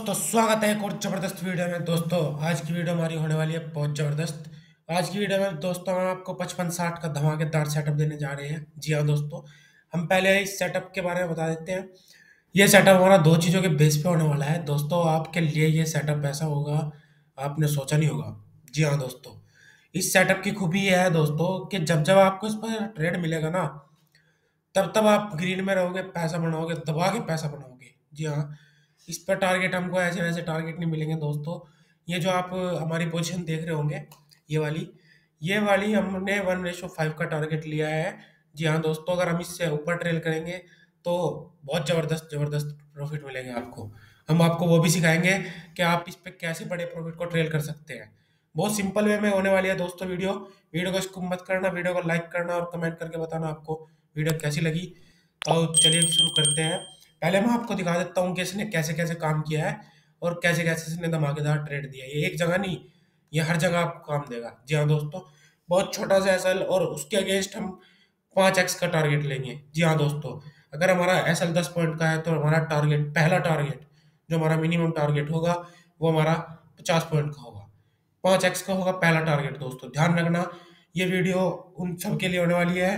दोस्तों स्वागत है एक और ज़बरदस्त वीडियो में। दोस्तों आज की वीडियो हमारी होने वाली है बहुत ज़बरदस्त। आज की वीडियो में दोस्तों हम आपको 5560 का धमाकेदार सेटअप देने जा रहे हैं। जी हाँ दोस्तों, हम पहले इस सेटअप के बारे में बता देते हैं। ये सेटअप हमारा दो चीज़ों के बेस पे होने वाला है। दोस्तों आपके लिए ये सेटअप ऐसा होगा आपने सोचा नहीं होगा। जी हाँ दोस्तों, इस सेटअप की खूबी यह है दोस्तों कि जब जब आपको इस पर ट्रेड मिलेगा ना, तब तब आप ग्रीन में रहोगे, पैसा बनाओगे, दबा के पैसा बनाओगे। जी हाँ, इस पर टारगेट हमको ऐसे वैसे टारगेट नहीं मिलेंगे दोस्तों। ये जो आप हमारी पोजीशन देख रहे होंगे, ये वाली हमने 1:5 का टारगेट लिया है। जी हाँ दोस्तों, अगर हम इससे ऊपर ट्रेल करेंगे तो बहुत ज़बरदस्त प्रॉफिट मिलेंगे आपको। हम आपको वो भी सिखाएंगे कि आप इस पर कैसे बड़े प्रॉफिट को ट्रेल कर सकते हैं। बहुत सिंपल वे में होने वाली है दोस्तों वीडियो को स्किप मत करना, वीडियो को लाइक करना और कमेंट करके बताना आपको वीडियो कैसी लगी। तो चलिए शुरू करते हैं। पहले मैं आपको दिखा देता हूँ कि इसने कैसे कैसे काम किया है और कैसे कैसे इसने धमाकेदार ट्रेड दिया। ये एक जगह नहीं, ये हर जगह आपको काम देगा। जी हाँ दोस्तों, बहुत छोटा सा एस एल और उसके अगेंस्ट हम 5x का टारगेट लेंगे। जी हाँ दोस्तों, अगर हमारा एस एल 10 पॉइंट का है तो हमारा टारगेट, पहला टारगेट जो हमारा मिनिमम टारगेट होगा वो हमारा 50 पॉइंट का होगा, 5x का होगा पहला टारगेट। दोस्तों ध्यान रखना, ये वीडियो उन सब के लिए होने वाली है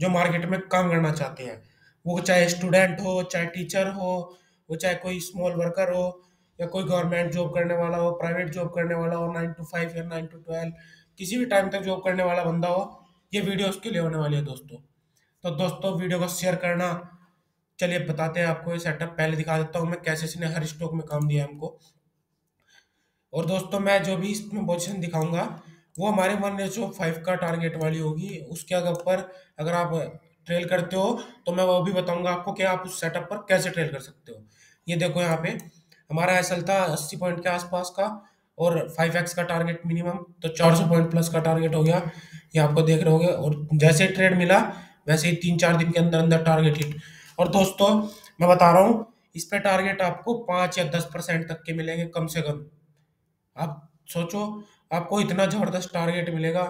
जो मार्केट में काम करना चाहते हैं। वो चाहे स्टूडेंट हो, चाहे टीचर हो, वो चाहे कोई स्मॉल वर्कर हो, या कोई गवर्नमेंट जॉब करने वाला हो, प्राइवेट जॉब करने वाला हो, 9 to 5 या 9 to 12, किसी भी टाइम तक जॉब करने वाला बंदा हो, ये वीडियो उसके लिए होने वाली है दोस्तों। तो दोस्तों वीडियो को शेयर करना। चलिए बताते हैं आपको ये सेटअप। पहले दिखा देता हूँ मैं कैसे इसने हर स्टॉक में काम दिया हमको। और दोस्तों मैं जो भी इसमें पोजिशन दिखाऊँगा वो हमारे 1:5 का टारगेट वाली होगी। उसके अगर आप ट्रेल करते हो तो मैं वो भी बताऊंगा आपको कि आप उस सेटअप पर कैसे ट्रेल कर सकते हो। ये देखो, यहाँ पे हमारा एसएल था 80 पॉइंट के आसपास का और 5x का टारगेट मिनिमम, तो 400 पॉइंट प्लस का टारगेट हो गया। ये आपको देख रहे होगे। और जैसे ट्रेड मिला वैसे ही 3-4 दिन के अंदर अंदर टारगेट हिट। और दोस्तों मैं बता रहा हूँ, इस पर टारगेट आपको 5 या 10% तक के मिलेंगे कम से कम। आप सोचो, आपको इतना ज़बरदस्त टारगेट मिलेगा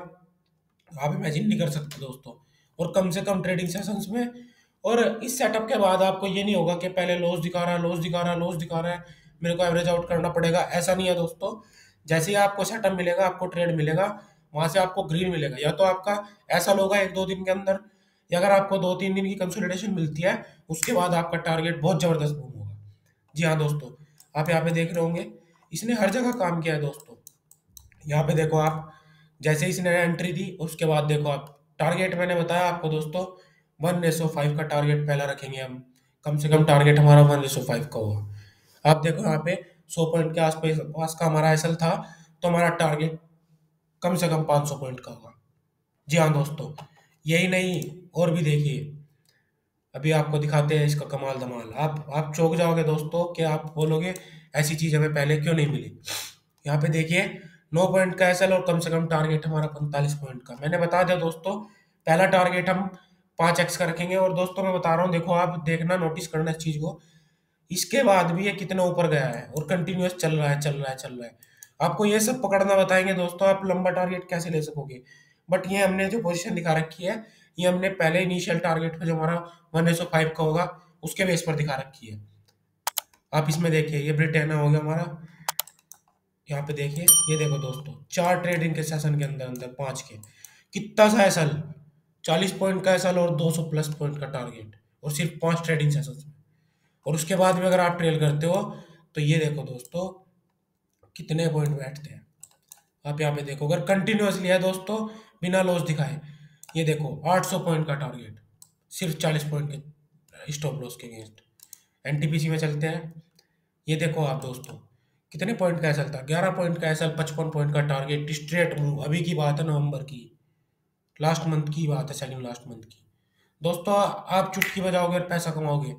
आप इमेजिन नहीं कर सकते दोस्तों। और कम से कम ट्रेडिंग सेशंस में। और इस सेटअप के बाद आपको ये नहीं होगा कि पहले लॉस दिखा रहा है मेरे को एवरेज आउट करना पड़ेगा, ऐसा नहीं है दोस्तों। जैसे ही आपको सेटअप मिलेगा, आपको ट्रेड मिलेगा, वहाँ से आपको ग्रीन मिलेगा। या तो आपका ऐसा होगा 1-2 दिन के अंदर, या अगर आपको 2-3 दिन की कंसोलिडेशन मिलती है उसके बाद आपका टारगेट बहुत ज़बरदस्त बूम होगा। जी हाँ दोस्तों, आप यहाँ पे देख रहे होंगे इसने हर जगह काम किया है दोस्तों। यहाँ पे देखो आप, जैसे इसने एंट्री दी उसके बाद देखो आप, टारगेट मैंने बताया आपको दोस्तों 1:5 का टारगेट पहला रखेंगे हम। कम से कम टारगेट हमारा 1:5 का होगा। आप देखो यहाँ पे 100 पॉइंट के आसपास का हमारा एसएल था, तो हमारा टारगेट कम से कम 500 पॉइंट का होगा। जी हाँ दोस्तों, यही नहीं और भी देखिए, अभी आपको दिखाते हैं इसका कमाल धमाल। आप चौंक जाओगे दोस्तों कि आप बोलोगे ऐसी चीज़ हमें पहले क्यों नहीं मिली। यहाँ पे देखिए 9 पॉइंट का एसएल और कम से कम टारगेट हमारा 45 पॉइंट का। मैंने बता दिया दोस्तों, पहला टारगेट हम 5x का रखेंगे। और दोस्तों मैं बता रहा हूँ, देखो आप देखना, नोटिस करना इस चीज़ को। इसके बाद भी ये कितना ऊपर गया है और कंटिन्यूस चल रहा है। आपको ये सब पकड़ना बताएंगे दोस्तों, आप लंबा टारगेट कैसे ले सकोगे। बट ये हमने जो पोजिशन दिखा रखी है, ये हमने पहले इनिशियल टारगेट पर जो हमारा 1:5 का होगा उसके बेस पर दिखा रखी है। आप इसमें देखिए, ये ब्रिटेना हो गया हमारा। यहाँ पे देखिए, ये देखो दोस्तों 4 ट्रेडिंग के सेशन के अंदर 5 के कितना सा एसएल, 40 पॉइंट का एसएल और 200+ पॉइंट का टारगेट, और सिर्फ 5 ट्रेडिंग सेशन में। और उसके बाद में अगर आप ट्रेल करते हो तो ये देखो दोस्तों कितने पॉइंट बैठते हैं। आप यहाँ पे देखो, अगर कंटिन्यूसली है दोस्तों बिना लॉस दिखाए, ये देखो 800 पॉइंट का टारगेट सिर्फ 40 पॉइंट के स्टॉप लॉस के अगेंस्ट। एनटीपीसी में चलते हैं। ये देखो आप दोस्तों कितने पॉइंट का एसएल था, 11 पॉइंट का एसएल, 55 पॉइंट का टारगेट, स्ट्रेट मूव। अभी की बात है, नवंबर की, लास्ट मंथ की बात है, सेकंड लास्ट मंथ की। दोस्तों आप चुटकी बजाओगे और पैसा कमाओगे।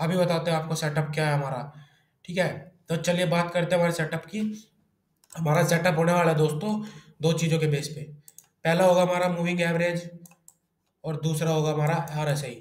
अभी बताते हैं आपको सेटअप क्या है हमारा, ठीक है। तो चलिए बात करते हैं हमारे सेटअप की। हमारा सेटअप होने वाला है दोस्तों दो चीज़ों के बेस पे। पहला होगा हमारा मूविंग एवरेज और दूसरा होगा हमारा RSI।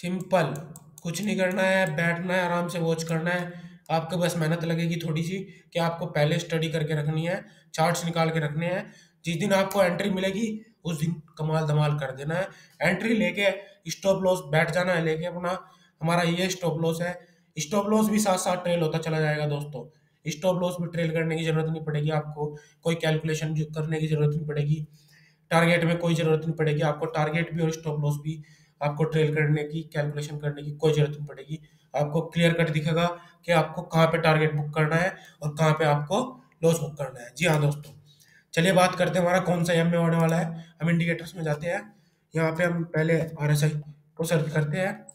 सिंपल, कुछ नहीं करना है, बैठना है, आराम से वॉच करना है। आपको बस मेहनत लगेगी थोड़ी सी, कि आपको पहले स्टडी करके रखनी है, चार्ट्स निकाल के रखने हैं। जिस दिन आपको एंट्री मिलेगी उस दिन कमाल धमाल कर देना है। एंट्री लेके स्टॉप लॉस बैठ जाना है, लेके अपना हमारा ये स्टॉप लॉस है स्टॉप लॉस भी साथ साथ ट्रेल होता चला जाएगा दोस्तों। स्टॉप लॉस भी ट्रेल करने की जरूरत नहीं पड़ेगी आपको, कोई कैलकुलेशन करने की जरूरत नहीं पड़ेगी, टारगेट में कोई जरूरत नहीं पड़ेगी आपको, टारगेट भी और स्टॉप लॉस भी आपको ट्रेल करने की, कैलकुलेशन करने की कोई जरूरत नहीं पड़ेगी। आपको क्लियर कट दिखेगा कि आपको कहाँ पे टारगेट बुक करना है और कहाँ पे आपको लॉस बुक करना है। जी हाँ दोस्तों, चलिए बात करते हैं हमारा कौन सा एम में होने वाला है। हम इंडिकेटर्स में जाते हैं, यहाँ पे हम पहले RSI को सर्च करते हैं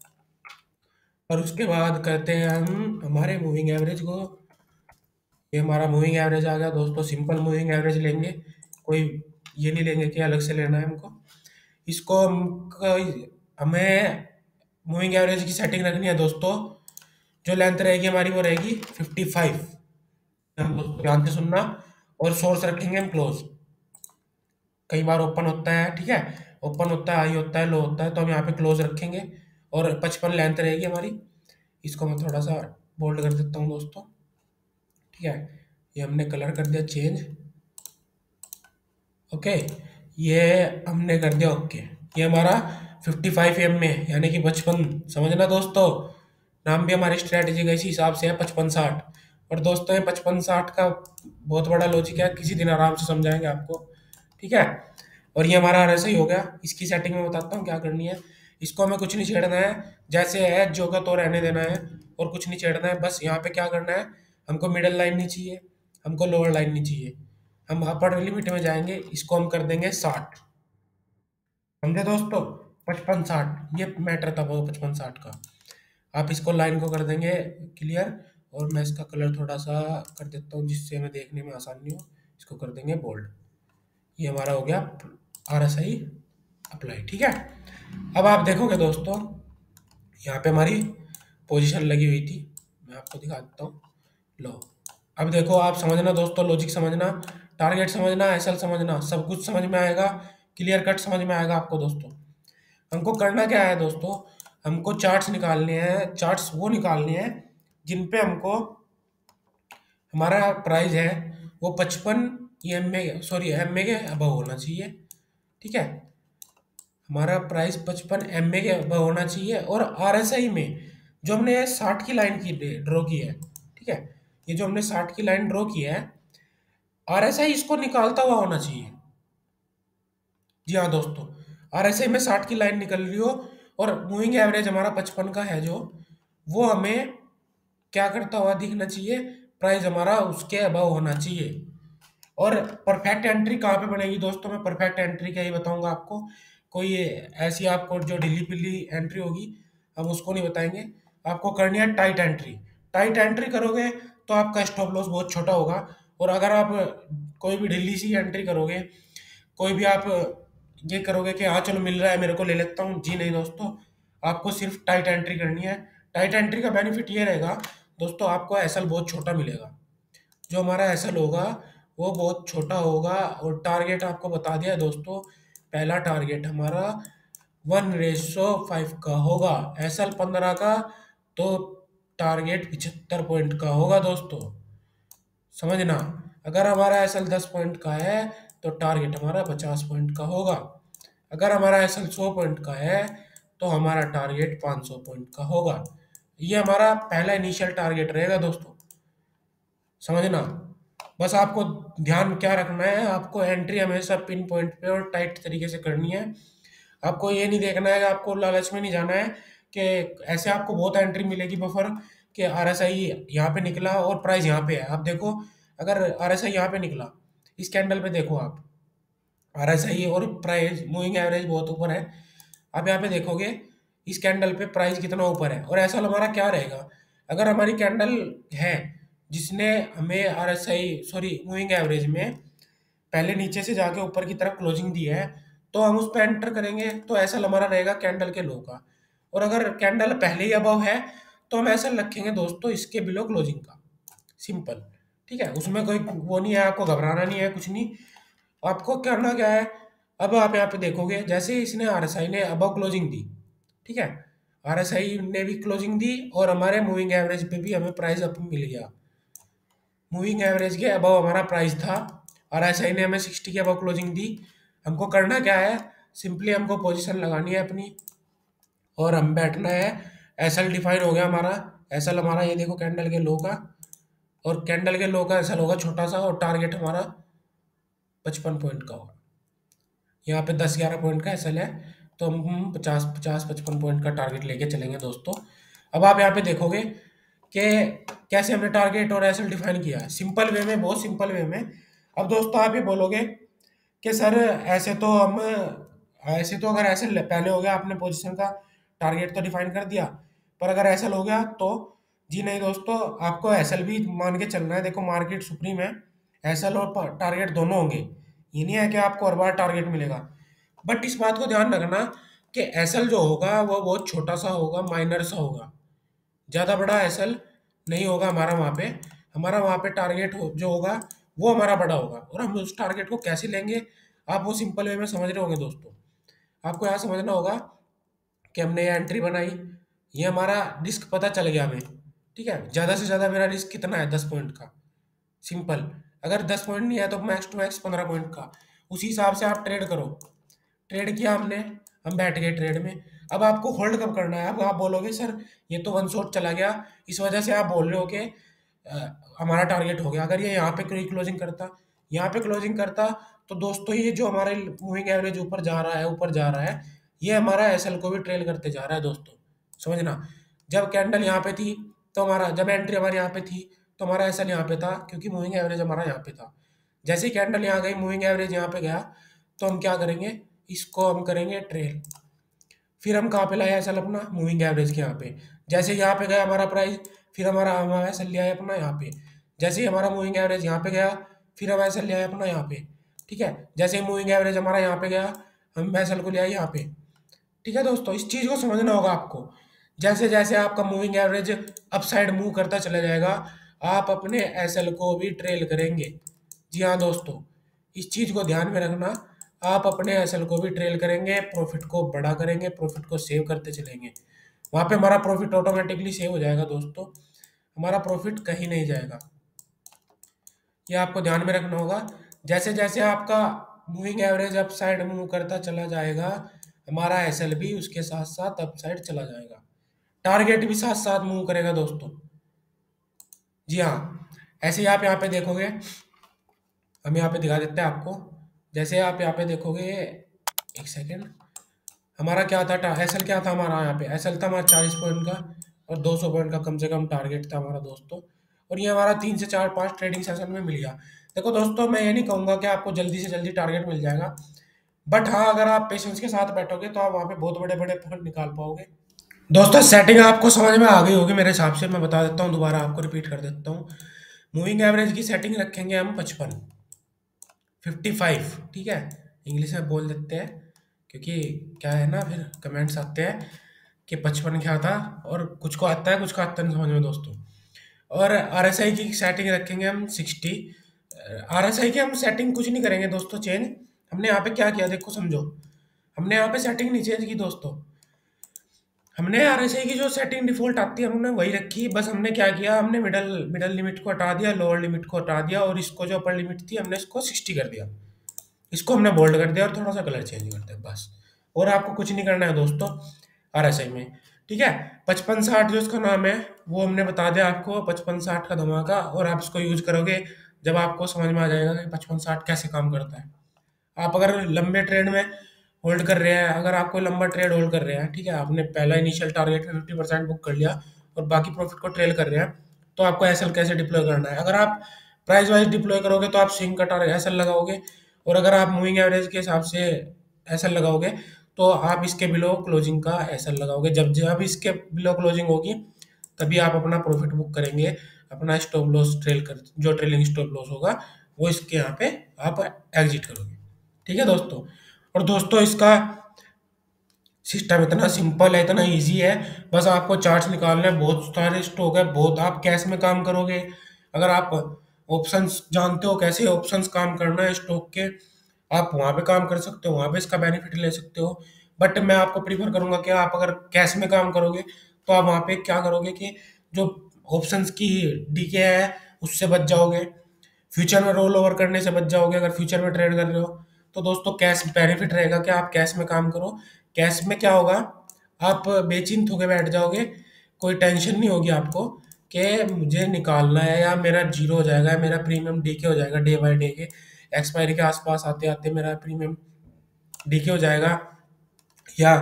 और उसके बाद करते हैं हम हमारे मूविंग एवरेज को। ये हमारा मूविंग एवरेज आ गया दोस्तों, सिंपल मूविंग एवरेज लेंगे, कोई ये नहीं लेंगे कि अलग से लेना है हमको। इसको हमें मूविंग एवरेज की सेटिंग रखनी है दोस्तों, जो लेंथ रहेगी हमारी वो रहेगी 55, ध्यान से सुनना, और सोर्स रखेंगे हम क्लोज। कई बार ओपन होता है, ठीक है, ओपन होता है, हाई होता है, लो होता है, तो हम यहाँ पे क्लोज रखेंगे और 55 लेंथ रहेगी हमारी। इसको मैं थोड़ा सा बोल्ड कर देता हूँ दोस्तों, ठीक है, ये हमने कलर कर दिया चेंज, ओके, ये हमने कर दिया ओके। ये हमारा 55 एम में, यानी कि 55, समझना दोस्तों, नाम भी हमारी स्ट्रेटजी का इसी हिसाब से है 55-60। और दोस्तों ये 55-60 का बहुत बड़ा लॉजिक है, किसी दिन आराम से समझाएंगे आपको, ठीक है। और ये हमारा RSI हो गया, इसकी सेटिंग में बताता हूँ क्या करनी है। इसको हमें कुछ नहीं छेड़ना है, जैसे है जो का तो रहने देना है और कुछ नहीं छेड़ना है। बस यहाँ पर क्या करना है, हमको मिडल लाइन नहीं चाहिए, हमको लोअर लाइन नहीं चाहिए, हम अपर लिमिट में जाएंगे, इसको हम कर देंगे 60, समझे दोस्तों, 55-60। ये मैटर था वो 55-60 का। आप इसको लाइन को कर देंगे क्लियर, और मैं इसका कलर थोड़ा सा कर देता हूँ जिससे हमें देखने में आसानी हो, इसको कर देंगे बोल्ड। ये हमारा हो गया RSI अप्लाई, ठीक है। अब आप देखोगे दोस्तों यहाँ पे हमारी पोजीशन लगी हुई थी, मैं आपको दिखा देता हूँ, लो। अब देखो आप समझना दोस्तों, लॉजिक समझना, टारगेट समझना, एसएल समझना, सब कुछ समझ में आएगा, क्लियर कट समझ में आएगा आपको दोस्तों। हमको करना क्या है दोस्तों, हमको चार्ट्स निकालने हैं, चार्ट्स वो निकालने हैं जिन पे हमको हमारा प्राइस है वो 55 एम ए के अबव होना चाहिए, ठीक है, हमारा प्राइस 55 एम ए के अबव होना चाहिए। और RSI में जो हमने 60 की लाइन की ड्रॉ की है, ठीक है, ये जो हमने 60 की लाइन ड्रॉ की है, RSI इसको निकालता हुआ होना चाहिए। जी हाँ दोस्तों, RSI में 60 की लाइन निकल रही हो और मूविंग एवरेज हमारा 55 का है जो, वो हमें क्या करता हुआ दिखना चाहिए, प्राइस हमारा उसके अबव होना चाहिए। और परफेक्ट एंट्री कहाँ पे बनेगी दोस्तों, मैं परफेक्ट एंट्री क्या ही बताऊंगा आपको, कोई ऐसी आपको जो ढीली पिली एंट्री होगी हम उसको नहीं बताएंगे। आपको करनी है टाइट एंट्री। टाइट एंट्री करोगे तो आपका स्टॉप लॉस बहुत छोटा होगा, और अगर आप कोई भी ढीली सी एंट्री करोगे, कोई भी आप ये करोगे कि हाँ चलो मिल रहा है मेरे को ले लेता हूँ, जी नहीं दोस्तों, आपको सिर्फ टाइट एंट्री करनी है। टाइट एंट्री का बेनिफिट ये रहेगा दोस्तों, आपको एसएल बहुत छोटा मिलेगा, जो हमारा एसएल होगा वो बहुत छोटा होगा। और टारगेट आपको बता दिया दोस्तों, पहला टारगेट हमारा 1:5 का होगा, एसएल 15 का, तो टारगेट 75 पॉइंट का होगा दोस्तों, समझना। अगर हमारा एसएल 10 पॉइंट का है तो टारगेट हमारा 50 पॉइंट का होगा। अगर हमारा एसएल 100 पॉइंट का है तो हमारा टारगेट 500 पॉइंट का होगा। ये हमारा पहला इनिशियल टारगेट रहेगा दोस्तों, समझना। बस आपको ध्यान क्या रखना है, आपको एंट्री हमेशा पिन पॉइंट पे और टाइट तरीके से करनी है। आपको ये नहीं देखना है, आपको लालच में नहीं जाना है कि ऐसे आपको बहुत एंट्री मिलेगी बफर कि RSI यहाँ पे निकला और प्राइस यहाँ पे है। आप देखो, अगर RSI यहाँ पे निकला, इस कैंडल पे देखो आप, RSI और प्राइस मूविंग एवरेज बहुत ऊपर है। आप यहाँ पे देखोगे इस कैंडल पे प्राइस कितना ऊपर है, और एसएल हमारा क्या रहेगा। अगर हमारी कैंडल है जिसने हमें मूविंग एवरेज में पहले नीचे से जाके ऊपर की तरफ क्लोजिंग दी है, तो हम उस पर एंटर करेंगे, तो एसएल हमारा रहेगा कैंडल के लो का। और अगर कैंडल पहले ही अबव है तो हम एसएल रखेंगे दोस्तों इसके बिलो क्लोजिंग का, सिंपल, ठीक है। उसमें कोई वो नहीं है, आपको घबराना नहीं है, कुछ नहीं। आपको करना क्या है, अब आप यहाँ पे देखोगे, जैसे इसने RSI ने अबव क्लोजिंग दी, ठीक है, RSI ने भी क्लोजिंग दी और हमारे मूविंग एवरेज पे भी हमें प्राइस अप मिल गया। मूविंग एवरेज के अबव हमारा प्राइस था, RSI ने हमें 60 के अबव क्लोजिंग दी। हमको करना क्या है, सिंपली हमको पोजिशन लगानी है अपनी, और हम बैठना है। एसएल डिफाइन हो गया हमारा, एसएल हमारा ये देखो कैंडल के लो का, और कैंडल के लो का एसएल होगा छोटा सा, और टारगेट हमारा 55 पॉइंट का होगा। यहाँ पे 10-11 पॉइंट का एसएल है, तो हम 50-55 पॉइंट का टारगेट लेके चलेंगे दोस्तों। अब आप यहाँ पे देखोगे कि कैसे हमने टारगेट और एसएल डिफाइन किया है, सिंपल वे में, बहुत सिंपल वे में। अब दोस्तों आप ये बोलोगे कि सर ऐसे तो अगर एसएल पहले हो गया, आपने पोजीशन का टारगेट तो डिफाइन कर दिया, पर अगर एसएल हो गया तो जी नहीं दोस्तों, आपको एसएल भी मान के चलना है। देखो मार्केट सुप्रीम है, एसएल और टारगेट दोनों होंगे, ये नहीं है कि आपको हर बार टारगेट मिलेगा। बट इस बात को ध्यान रखना कि एसएल जो होगा वो बहुत छोटा सा होगा, माइनर सा होगा, ज़्यादा बड़ा एसएल नहीं होगा हमारा। वहाँ पे टारगेट जो होगा वो हमारा बड़ा होगा, और हम उस टारगेट को कैसे लेंगे आप वो सिंपल वे में समझ रहे होंगे दोस्तों। आपको यहाँ समझना होगा कि हमने ये एंट्री बनाई, ये हमारा रिस्क पता चल गया हमें, ठीक है। ज़्यादा से ज़्यादा मेरा रिस्क कितना है, 10 पॉइंट का, सिंपल। अगर 10 पॉइंट नहीं है तो मैक्स टू मैक्स 15 पॉइंट का, उसी हिसाब से आप ट्रेड करो। ट्रेड किया हमने, हम बैठ गए ट्रेड में। अब आपको होल्ड कब करना है? अब आप बोलोगे सर ये तो वन शॉट चला गया, इस वजह से आप बोल रहे हो कि हमारा टारगेट हो गया। अगर ये यहाँ पे कोई क्लोजिंग करता, यहाँ पे क्लोजिंग करता, तो दोस्तों ये जो हमारे मूविंग एवरेज ऊपर जा रहा है, ये हमारा एसएल को भी ट्रेल करते जा रहा है दोस्तों, समझना। जब कैंडल यहाँ पे थी तो हमारा, जब एंट्री हमारी यहाँ पे थी तो हमारा एसएल यहाँ पे था, क्योंकि मूविंग एवरेज हमारा यहाँ पे था। जैसे ही कैंडल यहाँ गई, मूविंग एवरेज यहाँ पे गया, तो हम क्या करेंगे, इसको हम करेंगे ट्रेल। फिर हम कहाँ पे लाए एसएल अपना, मूविंग एवरेज के यहाँ पे। जैसे यहाँ पे गया हमारा प्राइस, फिर हमारा एसएल ले आए अपना यहाँ पे। जैसे ही हमारा मूविंग एवरेज यहाँ पे गया, फिर हम एसएल ले आए अपना यहाँ पे, ठीक है। जैसे ही मूविंग एवरेज हमारा यहाँ पे गया, हम एसएल को ले आए यहाँ पे, ठीक है दोस्तों। इस चीज़ को समझना होगा आपको। जैसे जैसे आपका मूविंग एवरेज अपसाइड मूव करता चला जाएगा, आप अपने एसएल को भी ट्रेल करेंगे। जी हाँ दोस्तों, इस चीज़ को ध्यान में रखना, आप अपने एसएल को भी ट्रेल करेंगे, प्रॉफिट को बड़ा करेंगे, प्रॉफिट को सेव करते चलेंगे। वहाँ पे हमारा प्रॉफिट ऑटोमेटिकली सेव हो जाएगा दोस्तों, हमारा प्रॉफिट कहीं नहीं जाएगा, ये आपको ध्यान में रखना होगा। जैसे जैसे आपका मूविंग एवरेज अपसाइड मूव करता चला जाएगा, हमारा एसएल भी उसके साथ साथ अपसाइड चला जाएगा, टारगेट भी साथ साथ मूव करेगा दोस्तों। जी हाँ, ऐसे ही आप यहाँ पे देखोगे, हम यहाँ पे दिखा देते हैं आपको। जैसे आप यहाँ पे देखोगे, एक सेकेंड, हमारा क्या था एसएल, क्या था हमारा यहाँ पे एसएल था हमारा 40 पॉइंट का, और 200 पॉइंट का कम से कम टारगेट था हमारा दोस्तों। और ये हमारा 3 से 4-5 ट्रेडिंग सेशन में मिल गया। देखो दोस्तों, मैं ये नहीं कहूँगा कि आपको जल्दी से जल्दी टारगेट मिल जाएगा, बट हाँ अगर आप पेशेंस के साथ बैठोगे तो आप वहाँ पे बहुत बड़े बड़े पॉइंट निकाल पाओगे दोस्तों। सेटिंग आपको समझ में आ गई होगी मेरे हिसाब से, मैं बता देता हूँ दोबारा, आपको रिपीट कर देता हूँ। मूविंग एवरेज की सेटिंग रखेंगे हम 55, 55, ठीक है। इंग्लिश में बोल देते हैं क्योंकि क्या है ना, फिर कमेंट्स आते हैं कि 55 क्या था, और कुछ को आता है कुछ को आता नहीं समझ में दोस्तों। और RSI की सेटिंग रखेंगे हम 60। RSI की हम सेटिंग कुछ नहीं करेंगे दोस्तों चेंज। हमने यहाँ पे क्या किया, देखो समझो, हमने यहाँ पे सेटिंग नहीं चेंज की दोस्तों। हमने RSI की जो सेटिंग डिफ़ॉल्ट आती है हमने वही रखी, बस हमने क्या किया, हमने मिडल लिमिट को हटा दिया, लोअर लिमिट को हटा दिया, और इसको जो अपर लिमिट थी हमने इसको 60 कर दिया, इसको हमने बोल्ड कर दिया, और थोड़ा सा कलर चेंज कर दिया, बस। और आपको कुछ नहीं करना है दोस्तों RSI में, ठीक है। 55-60 जो इसका नाम है वो हमने बता दिया आपको, 55-60 का धमाका, और आप इसको यूज़ करोगे जब आपको समझ में आ जाएगा कि 55-60 कैसे काम करता है। आप अगर लंबे ट्रेड में होल्ड कर रहे हैं, अगर आपको लंबा ट्रेड होल्ड कर रहे हैं, ठीक है, आपने पहला इनिशियल टारगेट 50% बुक कर लिया और बाकी प्रॉफिट को ट्रेल कर रहे हैं, तो आपको एसएल कैसे डिप्लॉय करना है। अगर आप प्राइस वाइज डिप्लॉय करोगे तो आप स्विंग का टारगेट एसएल लगाओगे, और अगर आप मूविंग एवरेज के हिसाब से एसएल लगाओगे तो आप इसके बिलो क्लोजिंग का एसएल लगाओगे। जब जब इसके बिलो क्लोजिंग होगी तभी आप अपना प्रॉफिट बुक करेंगे, अपना स्टॉप लॉस जो ट्रेलिंग स्टॉप लॉस होगा वो इसके यहाँ पे आप एग्जिट करोगे, ठीक है दोस्तों। और दोस्तों इसका सिस्टम इतना सिंपल है, इतना इजी है, बस आपको चार्ट्स निकालना है। बहुत सारे स्टॉक है, बहुत आप कैश में काम करोगे, अगर आप ऑप्शंस जानते हो कैसे ऑप्शंस काम करना है स्टॉक के, आप वहाँ पे काम कर सकते हो, वहाँ पे इसका बेनिफिट ले सकते हो। बट मैं आपको प्रीफर करूँगा कि आप अगर कैश में काम करोगे तो आप वहाँ पर क्या करोगे कि जो ऑप्शंस की डीके है उससे बच जाओगे, फ्यूचर में रोल ओवर करने से बच जाओगे अगर फ्यूचर में ट्रेड कर रहे हो तो। दोस्तों कैश बेनिफिट रहेगा कि आप कैश में काम करो। कैश में क्या होगा, आप बेचिंत होकर बैठ जाओगे, कोई टेंशन नहीं होगी आपको कि मुझे निकालना है या मेरा जीरो हो जाएगा, मेरा प्रीमियम डीके हो जाएगा। डे बाय डे के एक्सपायरी के आसपास आते आते मेरा प्रीमियम डीके हो जाएगा, या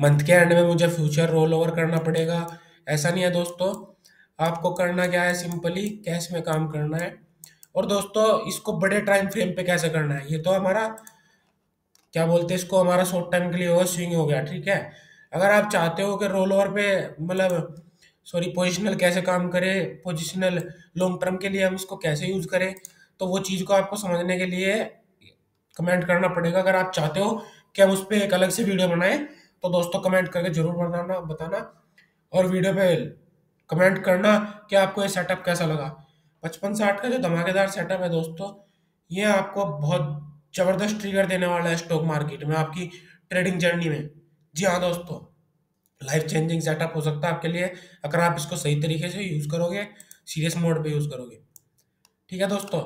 मंथ के एंड में मुझे फ्यूचर रोल ओवर करना पड़ेगा। ऐसा नहीं है दोस्तों, आपको करना क्या है, सिंपली कैश में काम करना है। और दोस्तों इसको बड़े टाइम फ्रेम पे कैसे करना है, ये तो हमारा क्या बोलते हैं इसको, हमारा शॉर्ट टाइम के लिए वो स्विंग हो गया, ठीक है। अगर आप चाहते हो कि रोल ओवर पे मतलब पोजिशनल कैसे काम करे, पोजिशनल लॉन्ग टर्म के लिए हम इसको कैसे यूज़ करें, तो वो चीज़ को आपको समझने के लिए कमेंट करना पड़ेगा। अगर आप चाहते हो कि हम उस पर एक अलग से वीडियो बनाएं तो दोस्तों कमेंट करके ज़रूर बताना और वीडियो पे कमेंट करना कि आपको ये सेटअप कैसा लगा। 5560 का जो धमाकेदार सेटअप है दोस्तों, ये आपको बहुत ज़बरदस्त ट्रिगर देने वाला है स्टॉक मार्केट में, आपकी ट्रेडिंग जर्नी में। जी हाँ दोस्तों, लाइफ चेंजिंग सेटअप हो सकता है आपके लिए अगर आप इसको सही तरीके से यूज़ करोगे, सीरियस मोड पे यूज़ करोगे, ठीक है दोस्तों।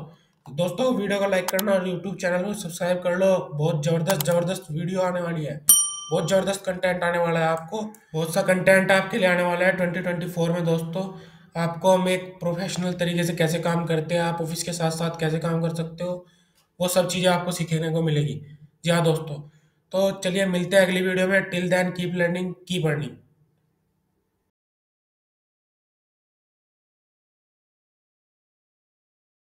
दोस्तों वीडियो को लाइक करना और यूट्यूब चैनल को सब्सक्राइब कर लो। बहुत ज़बरदस्त वीडियो आने वाली है, बहुत ज़बरदस्त कंटेंट आने वाला है, आपको बहुत सा कंटेंट आपके लिए आने वाला है 2024 में। दोस्तों आपको हम एक प्रोफेशनल तरीके से कैसे काम करते हैं, आप ऑफिस के साथ साथ कैसे काम कर सकते हो, वो सब चीज़ें आपको सीखने को मिलेगी। जी हाँ दोस्तों, तो चलिए मिलते हैं अगली वीडियो में। Till then keep learning, keep earning.